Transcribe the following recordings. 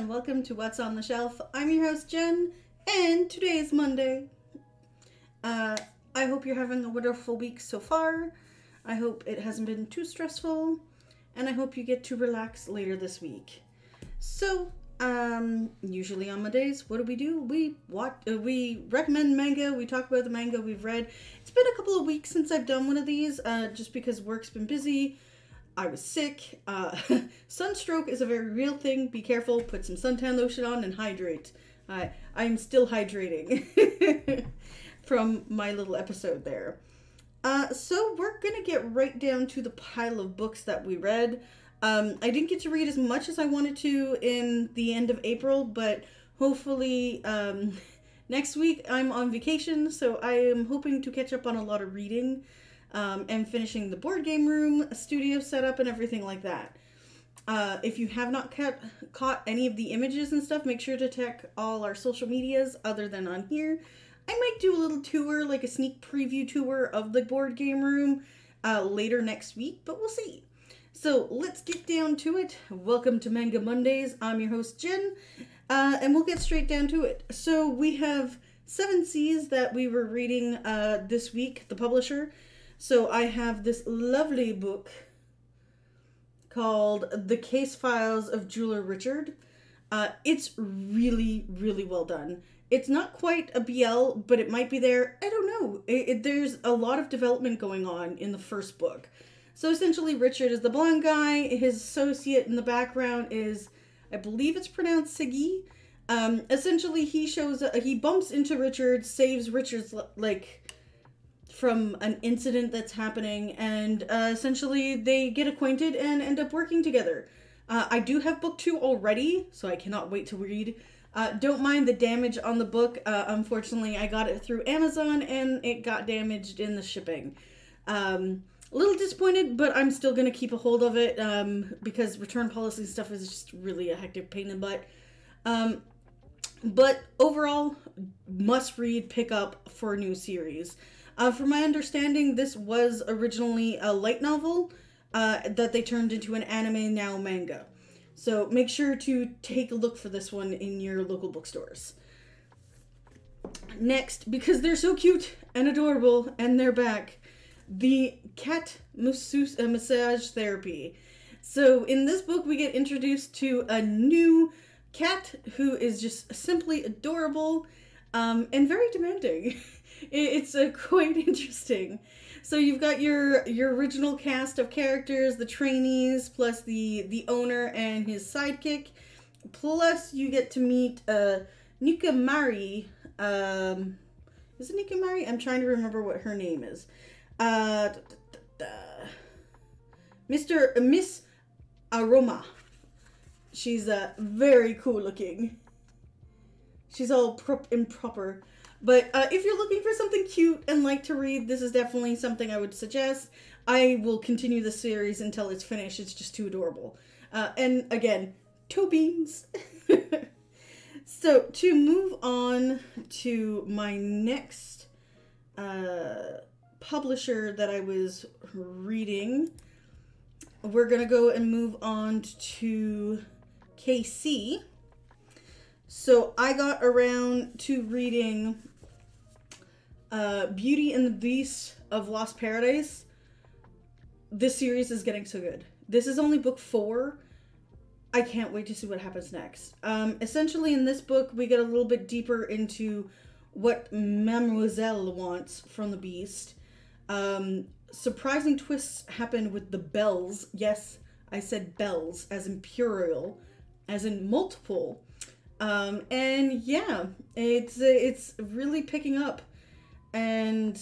and welcome to What's on the Shelf. I'm your host, Jen, and today is Monday. I hope you're having a wonderful week so far. I hope it hasn't been too stressful, and I hope you get to relax later this week. So, usually on Mondays, what do? We recommend manga, we talk about the manga we've read. It's been a couple of weeks since I've done one of these, just because work's been busy. I was sick. Sunstroke is a very real thing. Be careful, put some suntan lotion on and hydrate. I'm still hydrating from my little episode there. So we're gonna get right down to the pile of books that we read. I didn't get to read as much as I wanted to in the end of April, but hopefully next week I'm on vacation, so I am hoping to catch up on a lot of reading and finishing the board game room, studio setup, and everything like that. If you have not caught any of the images and stuff, make sure to check all our social medias other than on here. I might do a little tour, like a sneak preview tour of the board game room later next week, but we'll see. So let's get down to it. Welcome to Manga Mondays. I'm your host, Jen, and we'll get straight down to it. So we have Seven Seas that we were reading this week, the publisher. So I have this lovely book called The Case Files of Jeweler Richard. It's really, really well done. It's not quite a BL, but it might be there. I don't know. There's a lot of development going on in the first book. So essentially, Richard is the blonde guy. His associate in the background is, I believe it's pronounced Siggy. Essentially, he bumps into Richard, saves Richard's like from an incident that's happening, and essentially they get acquainted and end up working together. I do have book 2 already, so I cannot wait to read. Don't mind the damage on the book. Unfortunately, I got it through Amazon and it got damaged in the shipping. A little disappointed, but I'm still going to keep a hold of it because return policy stuff is just really a hectic pain in the butt. But overall, must read, pick up for a new series. From my understanding, this was originally a light novel that they turned into an anime, now manga. So make sure to take a look for this one in your local bookstores. Next, because they're so cute and adorable and they're back, the Cat Massage Therapy. So in this book, we get introduced to a new cat who is just simply adorable and very demanding. It's quite interesting. So you've got your original cast of characters, the trainees, plus the owner and his sidekick. Plus you get to meet Nikomari. Is it Nikomari? I'm trying to remember what her name is. Miss Aroma. She's very cool looking. She's all proper. But if you're looking for something cute and like to read, this is definitely something I would suggest. I will continue the series until it's finished. It's just too adorable. And again, toe beans. So to move on to my next publisher that I was reading, we're gonna go and move on to KC. So I got around to reading Beauty and the Beast of Lost Paradise. This series is getting so good. This is only book 4. I can't wait to see what happens next. Essentially in this book we get a little bit deeper into what Mademoiselle wants from the Beast. Surprising twists happen with the bells. Yes, I said bells, as in plural, as in multiple. And yeah, it's really picking up. And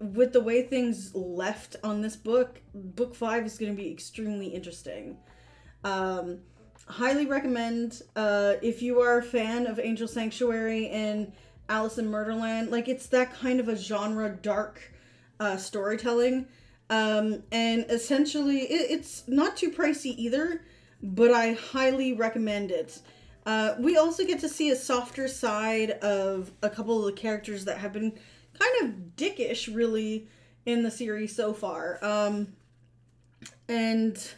with the way things left on this book, book 5 is going to be extremely interesting. Highly recommend if you are a fan of Angel Sanctuary and Alice in Murderland. Like, it's that kind of a genre, dark storytelling, and essentially it's not too pricey either, but I highly recommend it. We also get to see a softer side of a couple of the characters that have been kind of dickish really in the series so far, and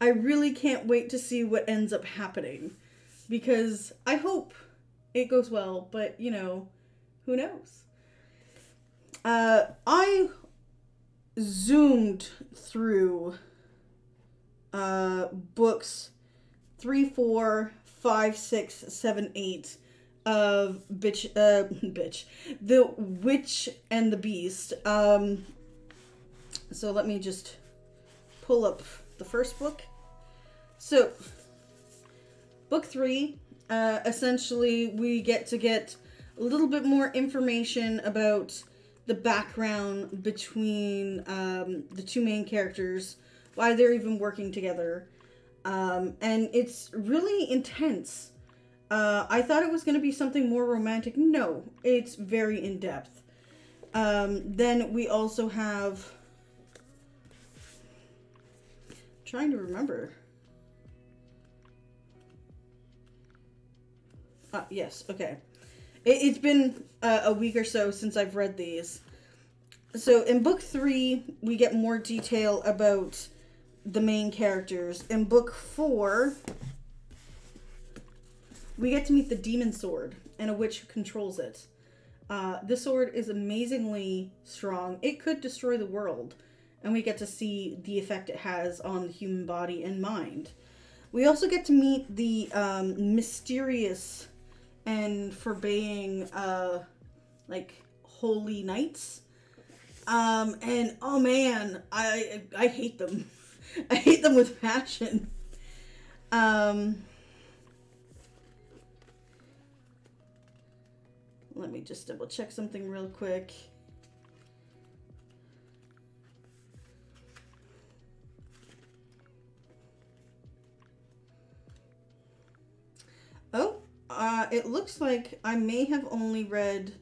I really can't wait to see what ends up happening. because I hope it goes well, but, you know, who knows? I zoomed through books 3, 4, 5, 6, 7, 8 of The Witch and the Beast. So let me just pull up the first book. So book 3, essentially we get a little bit more information about the background between the two main characters, why they're even working together. And it's really intense. I thought it was going to be something more romantic. No, it's very in-depth. Then we also have... I'm trying to remember. Yes, okay. It's been a week or so since I've read these. So in book 3, we get more detail about the main characters. In book 4, we get to meet the demon sword and a witch who controls it. This sword is amazingly strong. It could destroy the world, and we get to see the effect it has on the human body and mind. We also get to meet the mysterious and forbidding, like, holy knights. And oh man, I hate them. I hate them with passion. Let me just double check something real quick. Oh, it looks like I may have only read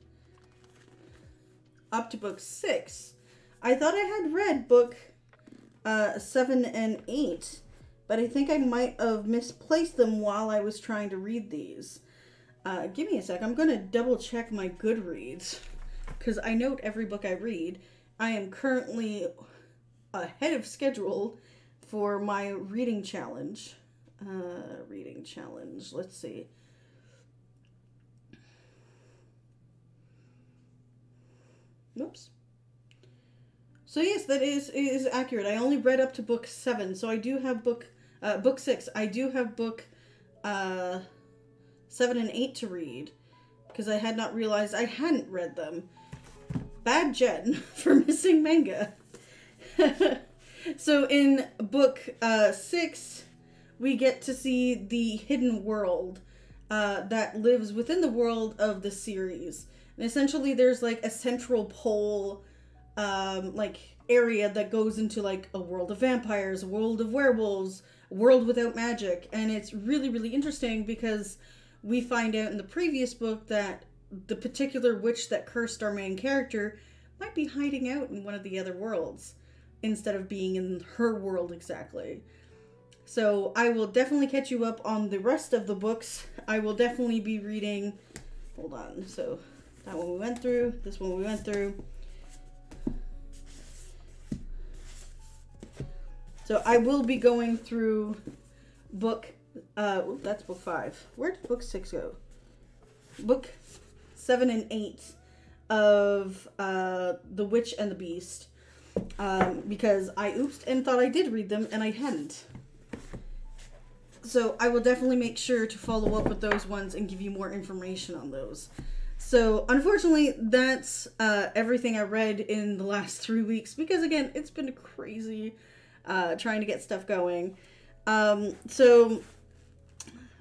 up to book 6. I thought I had read book 7 and 8, but I think I might have misplaced them while I was trying to read these. Give me a sec. I'm going to double check my Goodreads because I note every book I read. I am currently ahead of schedule for my reading challenge. Let's see. Oops. So yes, that is accurate. I only read up to book 7, so I do have book 6. I do have book 7 and 8 to read because I had not realized I hadn't read them. Bad Jen for missing manga. So in book 6, we get to see the hidden world that lives within the world of the series. And essentially there's like a central pole like area that goes into like a world of vampires, a world of werewolves, a world without magic. And it's really, really interesting because we find out in the previous book that the particular witch that cursed our main character might be hiding out in one of the other worlds instead of being in her world exactly. So I will definitely catch you up on the rest of the books. I will definitely be reading, hold on, so that one we went through, this one we went through. So I will be going through book, that's book 5. Where did book 6 go? Book 7 and 8 of The Witch and the Beast, because I oopsed and thought I did read them and I hadn't. So I will definitely make sure to follow up with those ones and give you more information on those. So unfortunately, that's everything I read in the last 3 weeks because again, it's been crazy. Trying to get stuff going. So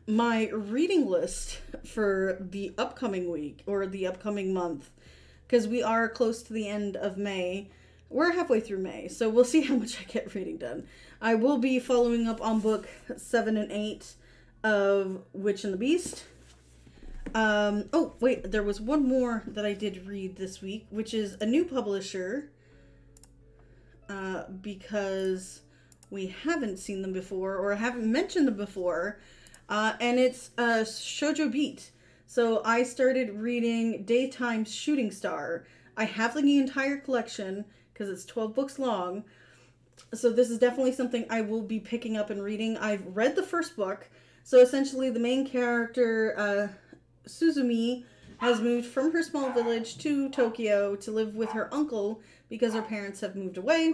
my reading list for the upcoming week or the upcoming month, because we are close to the end of May. We're halfway through May, so we'll see how much I get reading done. I will be following up on book 7 and 8 of Witch and the Beast. Oh, wait, there was one more that I did read this week, which is a new publisher. Because we haven't seen them before or haven't mentioned them before, and it's Shoujo Beat. So I started reading Daytime Shooting Star. I have the entire collection because it's 12 books long, so this is definitely something I will be picking up and reading. I've read the first book, So essentially the main character, Suzumi, has moved from her small village to Tokyo to live with her uncle because her parents have moved away.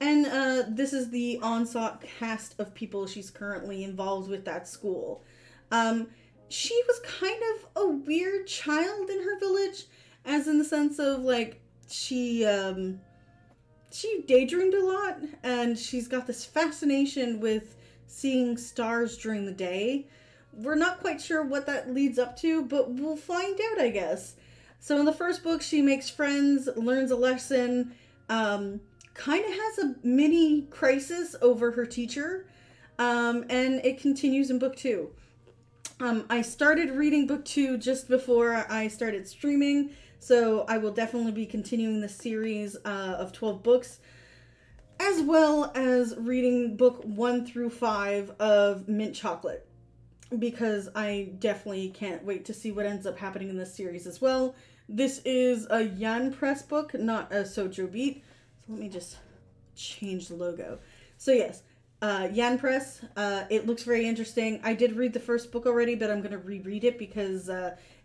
And this is the onslaught cast of people she's currently involved with at school. She was kind of a weird child in her village, as in the sense of, like, she daydreamed a lot, and she's got this fascination with seeing stars during the day. We're not quite sure what that leads up to, but we'll find out, I guess. So in the first book, she makes friends, learns a lesson, kind of has a mini crisis over her teacher, and it continues in book two. I started reading book two just before I started streaming, so I will definitely be continuing the series of 12 books, as well as reading book 1 through 5 of Mint Chocolate, because I definitely can't wait to see what ends up happening in this series as well. This is a Yen Press book, not a Sojo Beat. So let me just change the logo. So yes, Yen Press. It looks very interesting. I did read the first book already, but I'm going to reread it because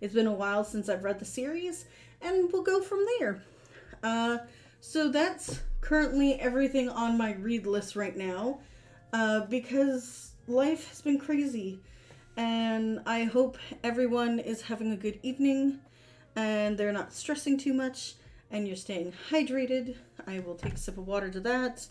it's been a while since I've read the series, and we'll go from there. So that's currently everything on my read list right now, because life has been crazy, and I hope everyone is having a good evening and they're not stressing too much and you're staying hydrated. I will take a sip of water to that.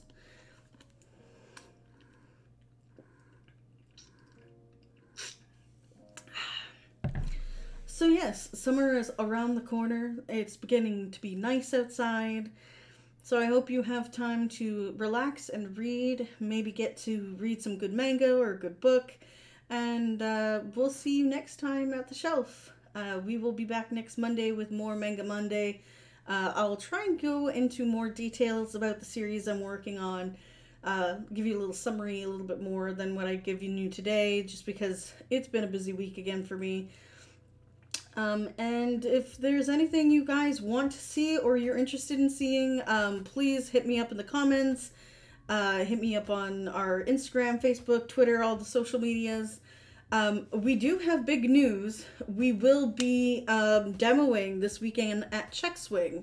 So yes, summer is around the corner. It's beginning to be nice outside. So I hope you have time to relax and read, maybe get to read some good manga or a good book. And we'll see you next time at the shelf. We will be back next Monday with more Manga Monday. I'll try and go into more details about the series I'm working on. Give you a little summary, a little bit more than what I give you today, just because it's been a busy week again for me. And if there's anything you guys want to see or you're interested in seeing, please hit me up in the comments. Hit me up on our Instagram, Facebook, Twitter, all the social medias. We do have big news. We will be demoing this weekend at ChexWing.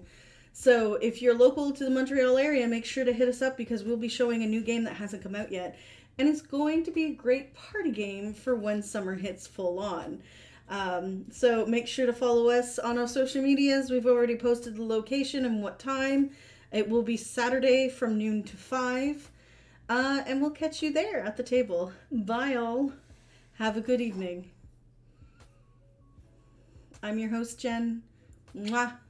So if you're local to the Montreal area, make sure to hit us up because we'll be showing a new game that hasn't come out yet. And it's going to be a great party game for when summer hits full on. So make sure to follow us on our social medias. We've already posted the location and what time. It will be Saturday from noon to 5. And we'll catch you there at the table. Bye all. Have a good evening. I'm your host, Jen. Mwah.